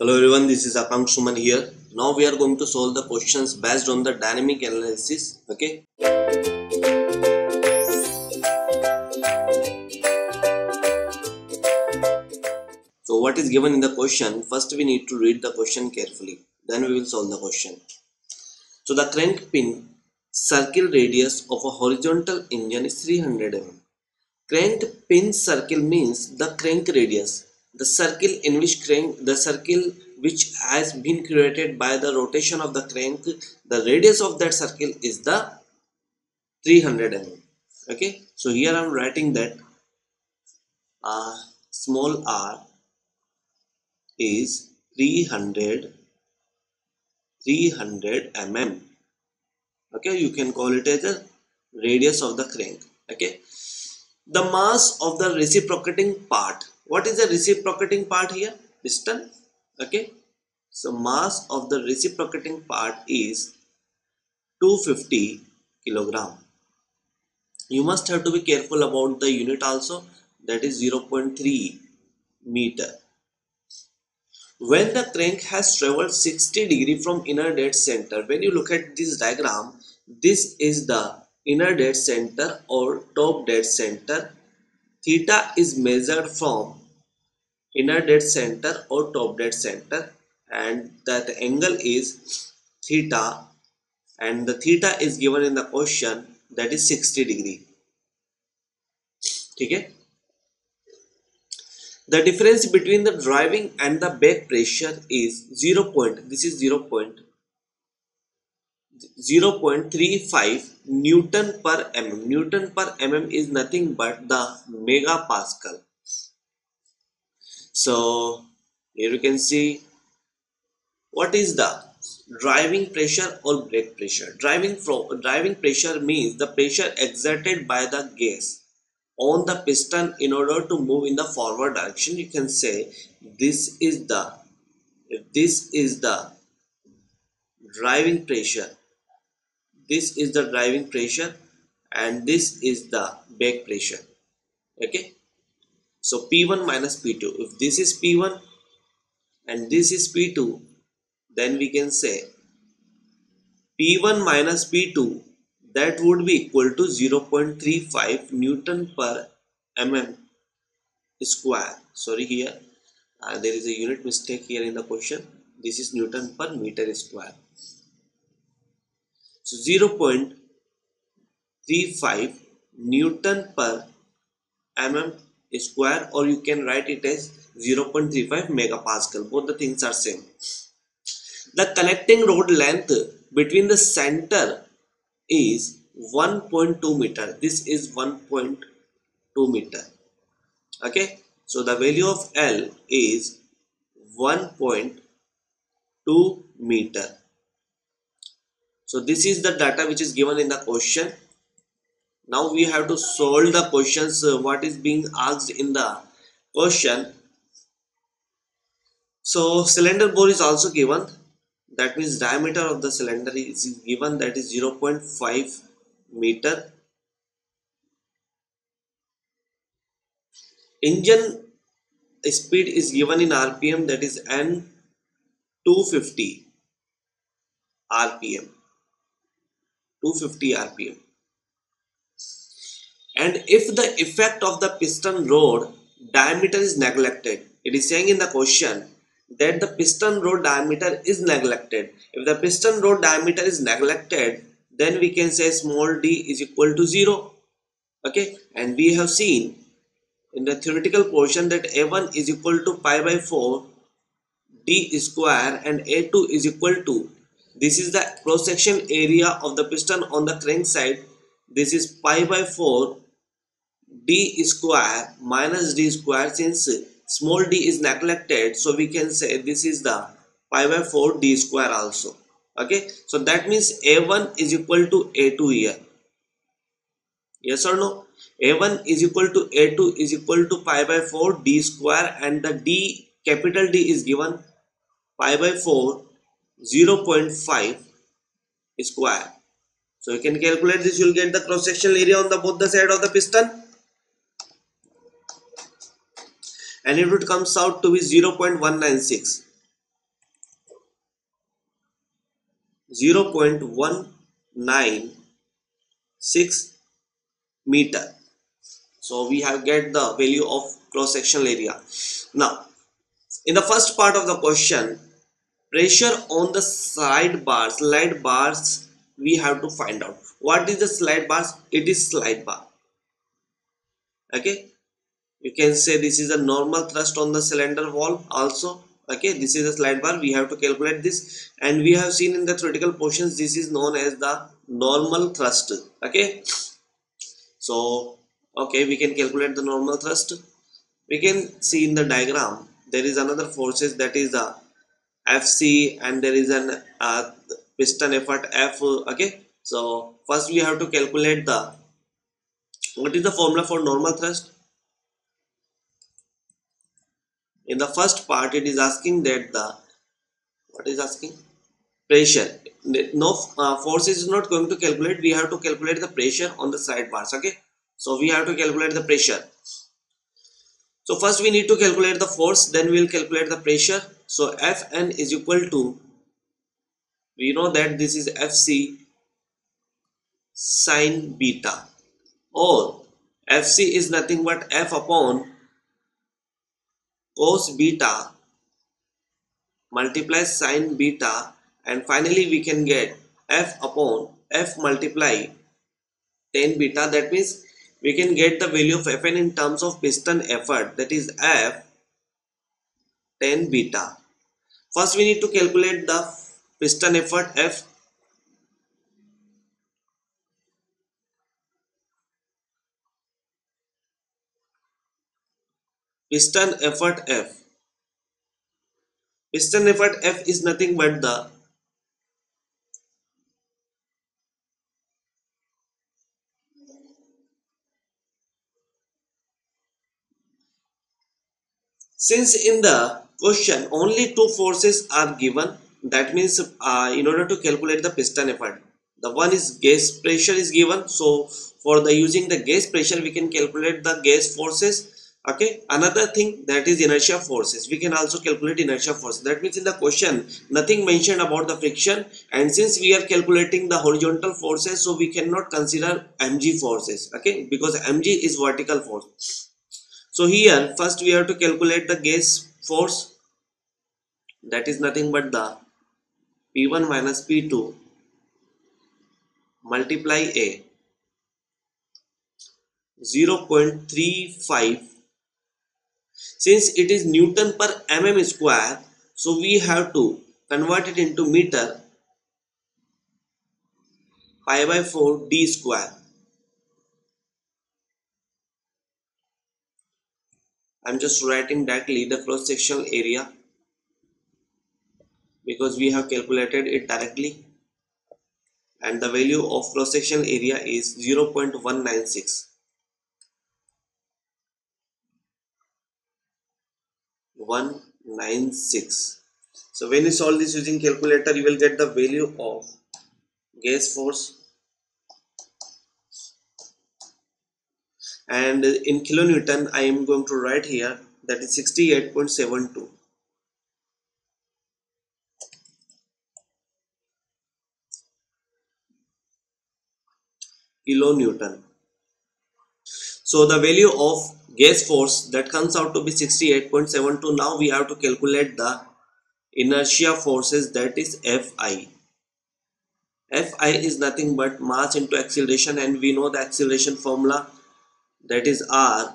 Hello everyone, this is Akash Suman here. Now we are going to solve the questions based on the dynamic analysis. Okay. So what is given in the question? First we need to read the question carefully. Then we will solve the question. So the crank pin circle radius of a horizontal engine is 300 mm. Crank pin circle means the crank radius. The circle in which crank, the circle which has been created by the rotation of the crank, the radius of that circle is the 300 mm. Okay, so here I am writing that small r is 300 mm. Okay, you can call it as the radius of the crank. Okay, the mass of the reciprocating part. What is the reciprocating part here? Piston. Okay. So mass of the reciprocating part is 250 kilogram. You must have to be careful about the unit also. That is 0.3 meter. When the crank has traveled 60 degree from inner dead center. When you look at this diagram, this is the inner dead center or top dead center. Theta is measured from inner dead center or top dead center, and that angle is theta, and the theta is given in the question, that is 60 degree. Okay? The difference between the driving and the back pressure is 0.35 Newton per mm. Newton per mm is nothing but the megapascal. So here you can see what is the driving pressure or brake pressure. Driving pressure means the pressure exerted by the gas on the piston in order to move in the forward direction. You can say this is the driving pressure. This is the driving pressure and this is the back pressure. Okay. So P1 minus P2. If this is P1 and this is P2, then we can say P1 minus P2, that would be equal to 0.35 Newton per mm square. Sorry, here there is a unit mistake here in the question. This is Newton per meter square. So 0.35 Newton per mm square, or you can write it as 0.35 megapascal. Both the things are same. The connecting road length between the center is 1.2 meter. This is 1.2 meter. Okay. So the value of L is 1.2 meter. So this is the data which is given in the question. Now we have to solve the questions what is being asked in the question. So cylinder bore is also given. That means diameter of the cylinder is given, that is 0.5 meter. Engine speed is given in RPM, that is N250 RPM. 250 RPM. And if the effect of the piston rod diameter is neglected, it is saying in the question that the piston rod diameter is neglected. If the piston rod diameter is neglected, then we can say small d is equal to 0. Okay, and we have seen in the theoretical portion that A1 is equal to pi by 4 d square and A2 is equal to, this is the cross section area of the piston on the crank side. This is pi by 4 d square minus d square, since small d is neglected. So we can say this is the pi by 4 d square also. Okay. So that means A1 is equal to A2 here. Yes or no? A1 is equal to A2 is equal to pi by 4 d square, and the d, capital D is given pi by 4. 0.5 square. So you can calculate this. You will get the cross sectional area on the both the side of the piston, and it comes out to be 0.196. 0.196 meter. So we have get the value of cross-sectional area. Now in the first part of the question, pressure on the slide bars we have to find out. What is the slide bars? It is slide bar. Okay, you can say this is a normal thrust on the cylinder wall also. Okay, this is a slide bar, we have to calculate this, and we have seen in the theoretical portions this is known as the normal thrust. Okay, so okay, we can calculate the normal thrust. We can see in the diagram there is another forces, that is the FC, and there is an piston effort F. Okay, so first we have to calculate the, what is the formula for normal thrust? In the first part it is asking that the, what is asking? Pressure. No, force is not going to calculate, we have to calculate the pressure on the side bars. Okay, so we have to calculate the pressure. So first we need to calculate the force, then we will calculate the pressure. So Fn is equal to, we know that this is Fc sine beta, or Fc is nothing but F upon cos beta multiply sin beta, and finally we can get F upon F multiply tan beta. That means we can get the value of Fn in terms of piston effort, that is F tan beta. First we need to calculate the piston effort F. Piston effort F is nothing but the . Since in the question only two forces are given, that means in order to calculate the piston effort, the one is gas pressure is given, so for the using the gas pressure we can calculate the gas forces. Okay, another thing, that is inertia forces. We can also calculate inertia forces. That means in the question nothing mentioned about the friction, and since we are calculating the horizontal forces, so we cannot consider mg forces. Okay, because mg is vertical force. So here first we have to calculate the gas force, that is nothing but the P1 minus P2 multiply A 0.35. Since it is Newton per mm square, so we have to convert it into meter, pi by 4 d square. I am just writing directly the cross-sectional area because we have calculated it directly, and the value of cross-sectional area is 0.196. So when you solve this using calculator, you will get the value of gas force, and in kilonewton I am going to write here, that is 68.72. kilonewton. So the value of gas force that comes out to be 68.72. Now we have to calculate the inertia forces, that is Fi. Fi is nothing but mass into acceleration, and we know the acceleration formula, that is R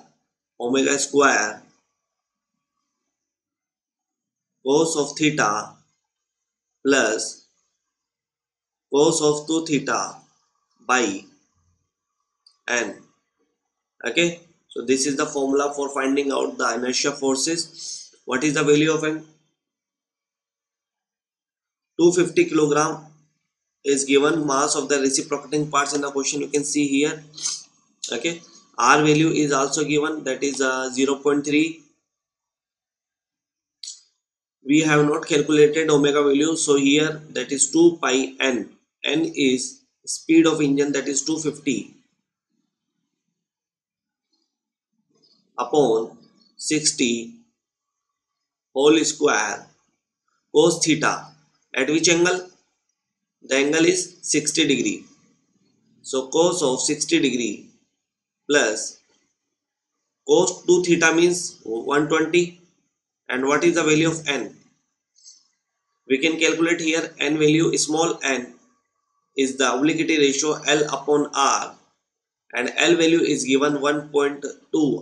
omega square cos of theta plus cos of 2 theta by n. Okay, so this is the formula for finding out the inertia forces. What is the value of N? 250 kilogram is given. Mass of the reciprocating parts in the question you can see here. Okay, R value is also given, that is 0.3. We have not calculated omega value, so here that is 2 pi N. N is speed of engine, that is 250. Upon 60 whole square cos theta, at which angle? the angle is 60 degree. So cos of 60 degree plus cos 2 theta means 120. And what is the value of n? We can calculate here n value. Small n is the obligatory ratio L upon R, and L value is given 1.2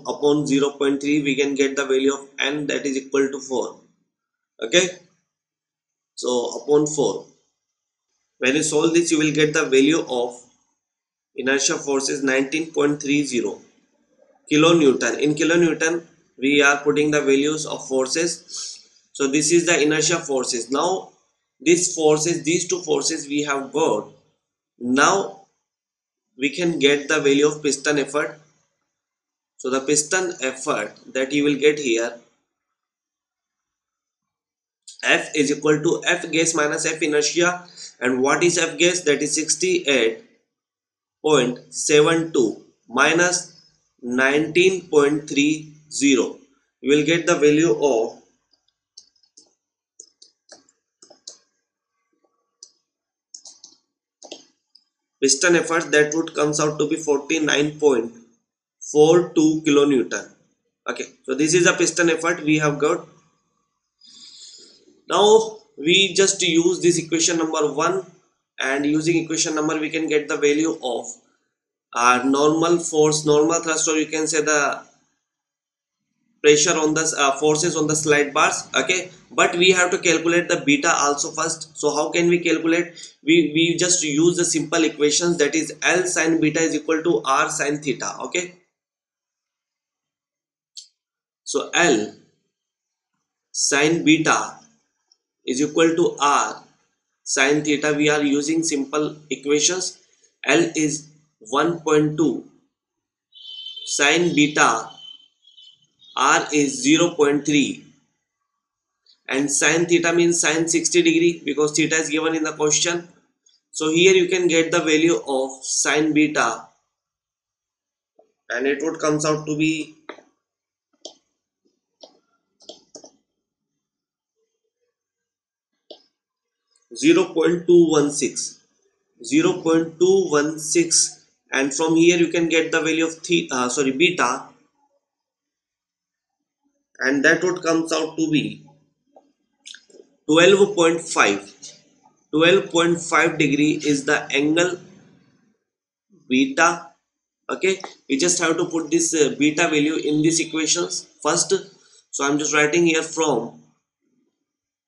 upon 0.3. We can get the value of n, that is equal to 4. Okay, so upon 4. When you solve this, you will get the value of inertia force is 19.30 kilonewton. In kilonewton, we are putting the values of forces. So this is the inertia forces. Now these forces, these two forces we have got. Now we can get the value of piston effort. So the piston effort that you will get here, F is equal to F gas minus F inertia. And what is F gas? That is 68.72 minus 19.30. You will get the value of piston effort, that would comes out to be 49.42 kilonewton. Okay, so this is the piston effort we have got. Now we just use this equation number 1, and using equation number we can get the value of our normal force, normal thrust, or you can say the pressure on the forces on the slide bars. Okay, but we have to calculate the beta also first. So how can we calculate? We just use the simple equations, that is L sin beta is equal to R sin theta. Okay, so L sin beta is equal to R sin theta. We are using simple equations. L is 1.2 sin beta, R is 0.3, and sin theta means sin 60 degree because theta is given in the question. So here you can get the value of sin beta, and it would comes out to be 0.216, and from here you can get the value of beta. And that would comes out to be 12.5. 12.5 degree is the angle beta. Okay, we just have to put this beta value in these equations first. So I'm just writing here from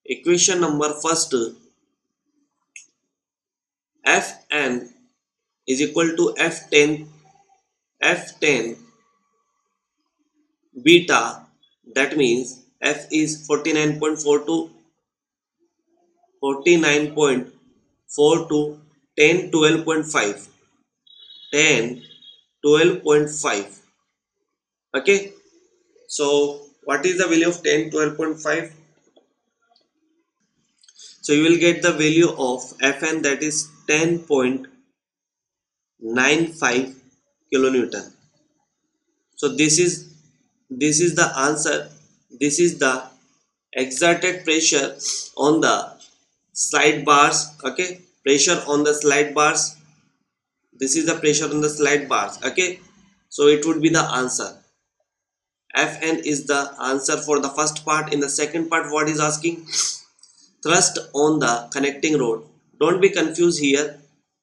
equation number first, Fn is equal to F10 beta. That means F is 49.42, 10, 12.5, 12.5. Okay, so what is the value of 10, 12.5? So you will get the value of Fn, that is 10.95 kilonewton. So this is the answer. This is the exerted pressure on the slide bars. Okay, pressure on the slide bars. This is the pressure on the slide bars. Okay, so it would be the answer. Fn is the answer for the first part. In the second part, what is asking? Thrust on the connecting rod. Don't be confused here,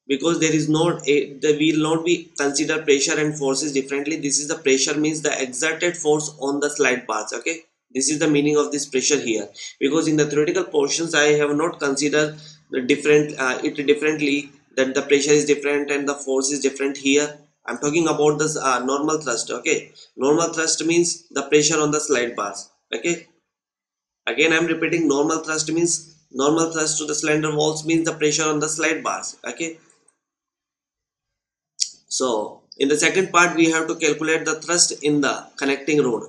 because there is not will not be consider pressure and forces differently. This is the pressure means the exerted force on the slide bars. Okay, this is the meaning of this pressure here, because in the theoretical portions I have not considered the differently, that the pressure is different and the force is different. Here I'm talking about this normal thrust. Okay, normal thrust means the pressure on the slide bars. Okay, again I'm repeating, normal thrust means normal thrust to the slender walls means the pressure on the slide bars. Okay, so in the second part we have to calculate the thrust in the connecting rod.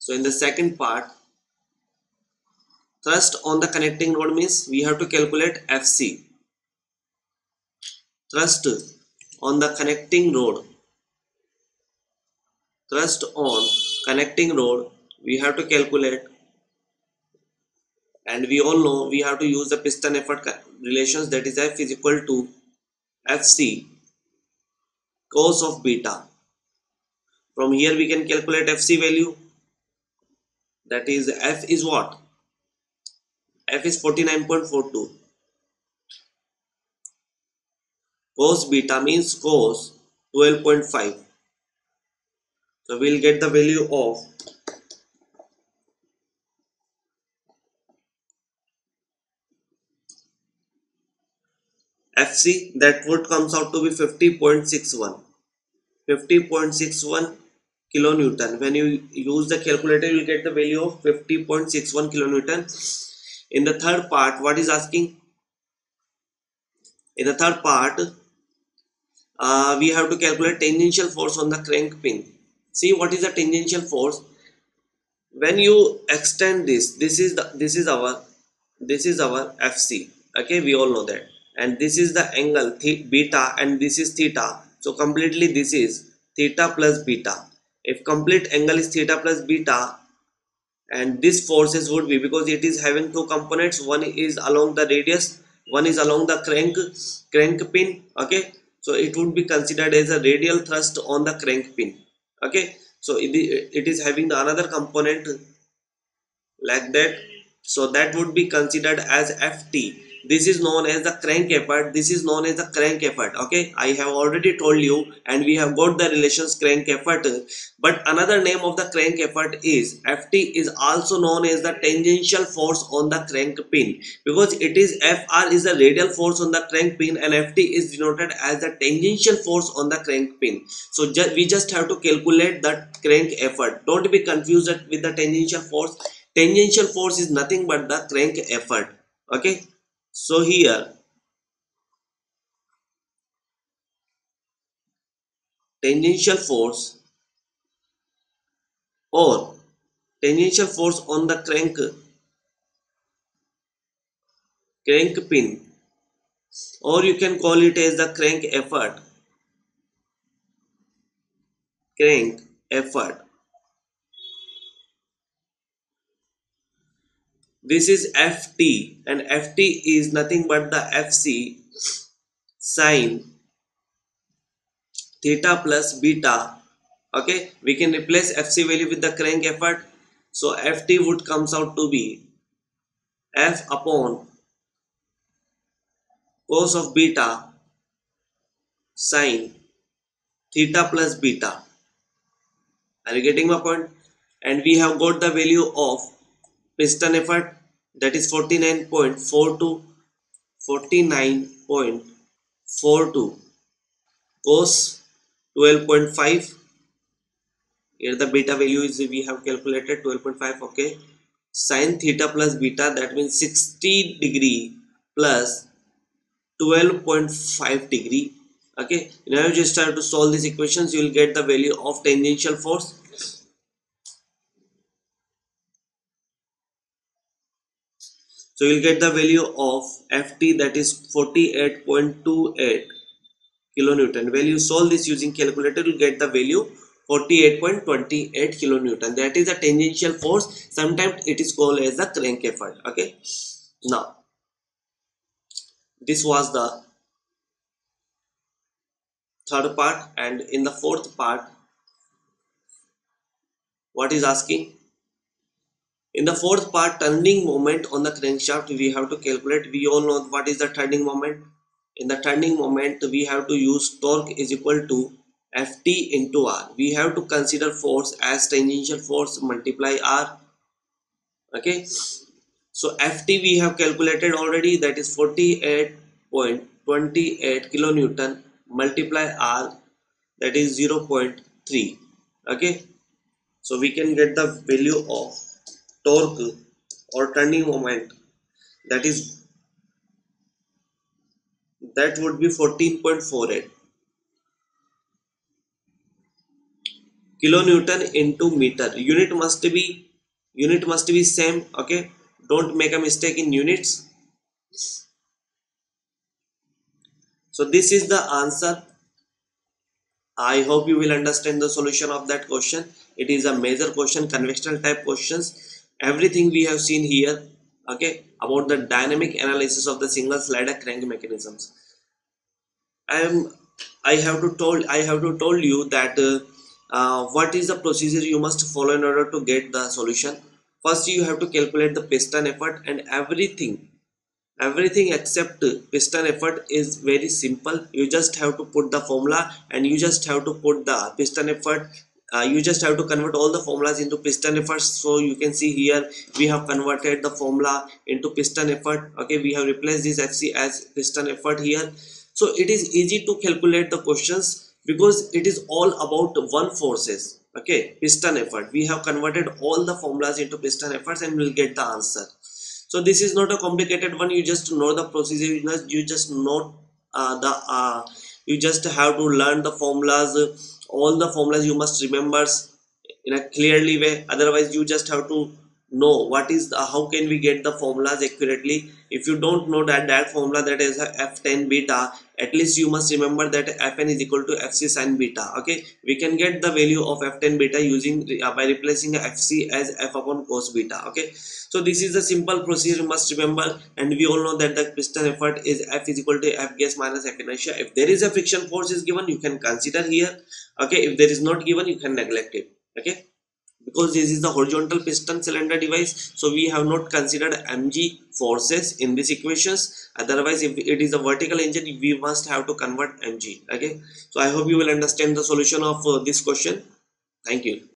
So in the second part, thrust on the connecting rod means we have to calculate FC. Thrust on the connecting rod. Thrust on connecting rod we have to calculate and we all know we have to use the piston effort relations, that is F is equal to Fc cos of beta. From here we can calculate Fc value, that is F is what? F is 49.42. Cos beta means cos 12.5. So we will get the value of 12.5 FC, that would comes out to be 50.61 kilonewton. When you use the calculator, you will get the value of 50.61 kilonewton. In the third part, what is asking? In the third part, we have to calculate tangential force on the crank pin. See, what is the tangential force? When you extend this, this is our FC. Okay, we all know that. And this is the angle beta and this is theta. So completely this is theta plus beta. If complete angle is theta plus beta, and this forces would be, because it is having two components, one is along the radius, one is along the crank pin. Okay, so it would be considered as a radial thrust on the crank pin. Okay, so it is having the another component like that, so that would be considered as Ft. This is known as the crank effort. Okay, I have already told you, and we have got the relations crank effort, but another name of the crank effort is Ft is also known as the tangential force on the crank pin, because it is Fr is the radial force on the crank pin and Ft is denoted as the tangential force on the crank pin. So we just have to calculate the crank effort. Don't be confused with the tangential force. Tangential force is nothing but the crank effort. Okay. So here tangential force on the crank pin, or you can call it as the crank effort. This is Ft, and Ft is nothing but the Fc sine theta plus beta. Okay, we can replace Fc value with the crank effort. So Ft would comes out to be F upon cos of beta sine theta plus beta. Are you getting my point? And we have got the value of piston effort, that is 49.42 cos 12.5. Here the beta value is we have calculated 12.5. okay, sin theta plus beta, that means 60 degree plus 12.5 degree. Okay, now you just have to solve these equations. You will get the value of tangential force. So you will get the value of Ft, that is 48.28 kilonewton. When you solve this using calculator, you will get the value 48.28 kilonewton. That is the tangential force. Sometimes it is called as the crank effort. Okay. Now, this was the third part, and in the fourth part, what is asking? In the fourth part, turning moment on the crankshaft, we have to calculate. We all know what is the turning moment. In the turning moment, we have to use torque is equal to Ft into R. We have to consider force as tangential force multiply R. Okay. So Ft we have calculated already, that is 48.28 kilonewton multiply R, that is 0.3. Okay. So we can get the value of torque or turning moment, that would be 14.48 kilonewton into meter. Unit must be same. Okay, don't make a mistake in units. So this is the answer. I hope you will understand the solution of that question. It is a major question, conventional type questions. Everything we have seen here, okay, about the dynamic analysis of the single slider crank mechanisms. I have to told you that what is the procedure you must follow in order to get the solution. First, you have to calculate the piston effort, and everything except piston effort is very simple. You just have to put the formula, and you just have to put the piston effort. You just have to convert all the formulas into piston effort. So you can see here we have converted the formula into piston effort. Okay, we have replaced this FC as piston effort here. So it is easy to calculate the questions because it is all about one forces. Okay, piston effort. We have converted all the formulas into piston efforts and we'll get the answer. So this is not a complicated one. You just know the procedure. You just know you just have to learn the formulas. All the formulas you must remember in a clearly way. Otherwise, you just have to know what is the, how can we get the formulas accurately. If you don't know that formula, that is F10 beta, at least you must remember that Fn is equal to Fc sin beta. Okay, we can get the value of F10 beta using by replacing Fc as F upon cos beta. Okay, so this is the simple procedure you must remember, and we all know that the piston effort is F is equal to F gas minus F inertia. If there is a friction force is given, you can consider here. Okay, if there is not given, you can neglect it. Okay, because this is the horizontal piston cylinder device, so we have not considered mg forces in these equations. Otherwise, if it is a vertical engine, we must have to convert mg. Okay, so I hope you will understand the solution of this question. Thank you.